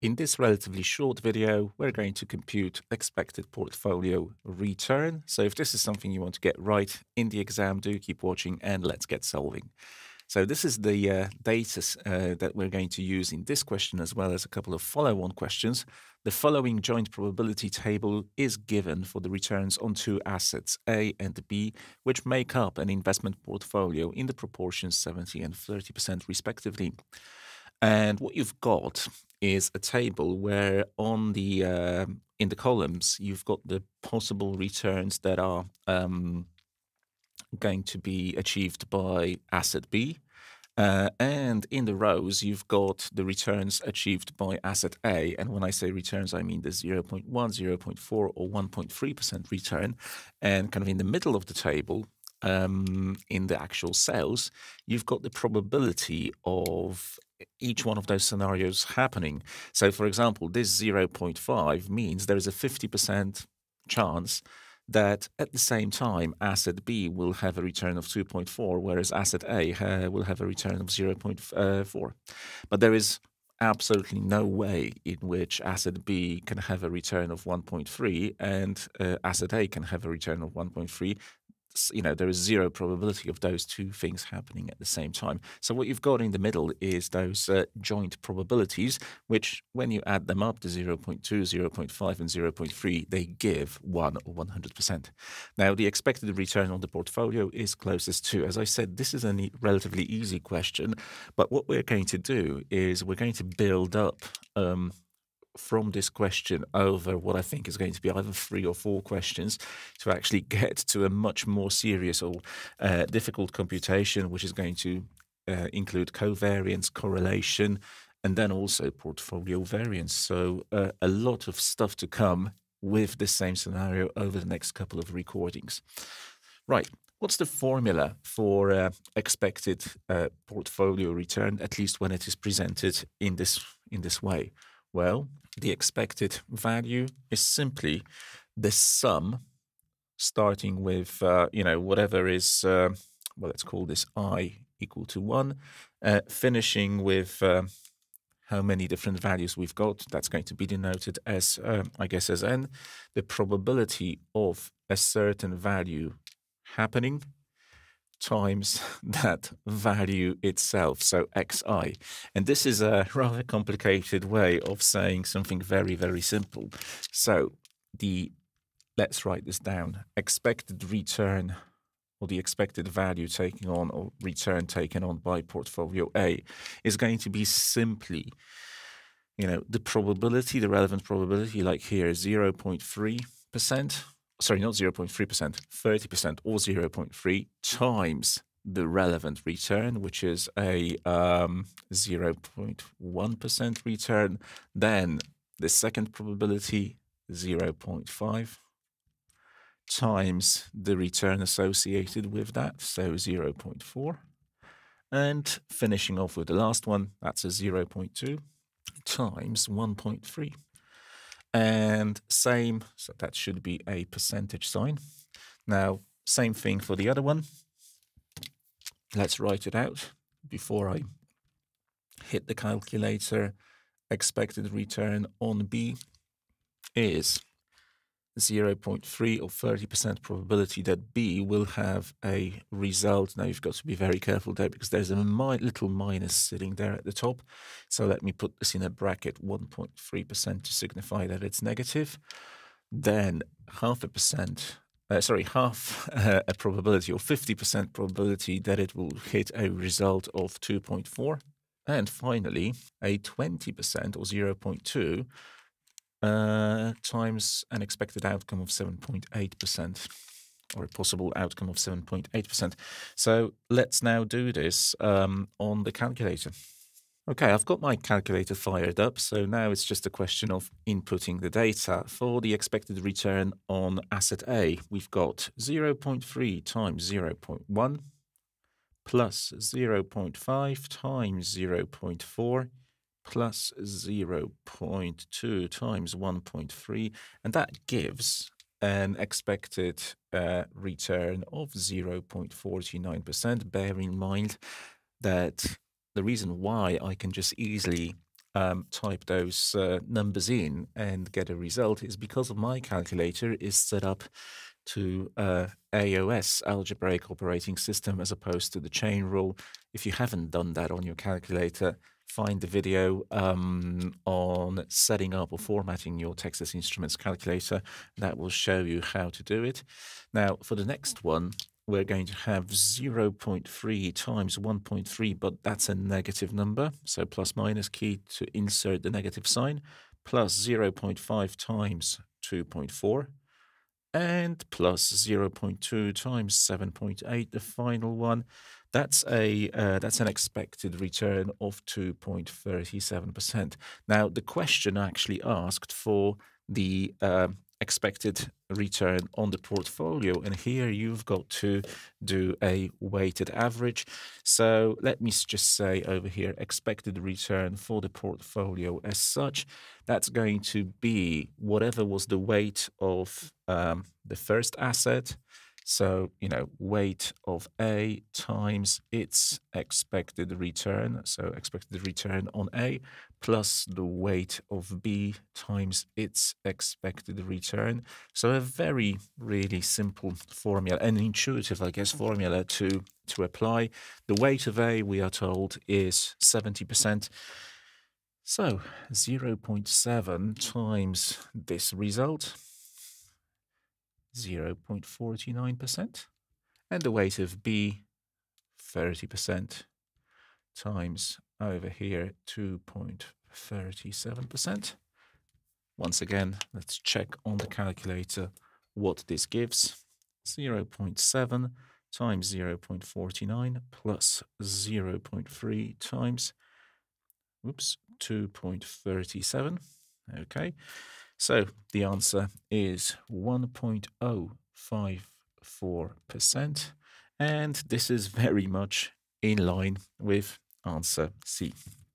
In this relatively short video, we're going to compute expected portfolio return. So if this is something you want to get right in the exam, do keep watching and let's get solving. So this is the data that we're going to use in this question as well as a couple of follow-on questions. The following joint probability table is given for the returns on two assets, A and B, which make up an investment portfolio in the proportions 70 and 30% respectively. And what you've got is a table where on the in the columns you've got the possible returns that are going to be achieved by asset B, and in the rows you've got the returns achieved by asset A. And when I say returns, I mean the 0.1, 0.4, or 1.3% return. And kind of in the middle of the table, in the actual cells, you've got the probability of each one of those scenarios happening. So, for example, this 0.5 means there is a 50% chance that at the same time asset B will have a return of 2.4, whereas asset A will have a return of 0.4. But there is absolutely no way in which asset B can have a return of 1.3 and asset A can have a return of 1.3. You know, there is zero probability of those two things happening at the same time. So what you've got in the middle is those joint probabilities, which when you add them up to 0.2, 0.5 and 0.3, they give 1 or 100%. Now, the expected return on the portfolio is closest to. As I said, this is a relatively easy question, but what we're going to do is we're going to build up from this question over what I think is going to be either 3 or 4 questions to actually get to a much more serious or difficult computation, which is going to include covariance, correlation, and then also portfolio variance. So a lot of stuff to come with this same scenario over the next couple of recordings. Right. What's the formula for expected portfolio return, at least when it is presented in this way? Well, the expected value is simply the sum, starting with, you know, whatever is, well, let's call this I equal to 1, finishing with how many different values we've got. That's going to be denoted as, I guess, as n, the probability of a certain value happening, times that value itself, so xi. And this is a rather complicated way of saying something very, very simple. So let's write this down. Expected return, or the expected value taken on or return taken on by portfolio A, is going to be simply, you know, the probability, the relevant probability, like here, 0.3%. Sorry, not 0.3%, 30% or 0.3 times the relevant return, which is a 0.1% return. Then the second probability, 0.5, times the return associated with that, so 0.4. And finishing off with the last one, that's a 0.2 times 1.3. And same, so that should be a percentage sign. Now, same thing for the other one. Let's write it out before I hit the calculator. Expected return on B is 0.3 or 30% probability that B will have a result. Now, you've got to be very careful there because there's a little minus sitting there at the top. So let me put this in a bracket, 1.3% to signify that it's negative. Then half a probability or 50% probability that it will hit a result of 2.4. And finally, a 20% or 0.2 times an expected outcome of 7.8%, or a possible outcome of 7.8%. So let's now do this on the calculator. Okay, I've got my calculator fired up, so now it's just a question of inputting the data. For the expected return on asset A, we've got 0.3 times 0.1 plus 0.5 times 0.4 plus 0.2 times 1.3, and that gives an expected return of 0.49%. Bear in mind that the reason why I can just easily type those numbers in and get a result is because my calculator is set up to AOS, algebraic operating system, as opposed to the chain rule. If you haven't done that on your calculator, find the video on setting up or formatting your Texas Instruments calculator. That will show you how to do it. Now, for the next one, we're going to have 0.3 times 1.3, but that's a negative number. So plus minus key to insert the negative sign, plus 0.5 times 2.4, and plus 0.2 times 7.8, the final one. That's a that's an expected return of 2.37%. Now, the question actually asked for the expected return on the portfolio, and here you've got to do a weighted average. So let me just say over here, expected return for the portfolio as such, that's going to be whatever was the weight of the first asset. So, you know, weight of A times its expected return, so expected return on A, plus the weight of B times its expected return. So a very, really simple formula, an intuitive, I guess, formula to apply. The weight of A, we are told, is 70%. So 0.7 times this result, 0.49%, and the weight of B, 30%, times over here 2.37%. Once again, let's check on the calculator what this gives. 0.7 times 0.49 plus 0.3 times, oops, 2.37. Okay. So the answer is 1.054%, and this is very much in line with answer C.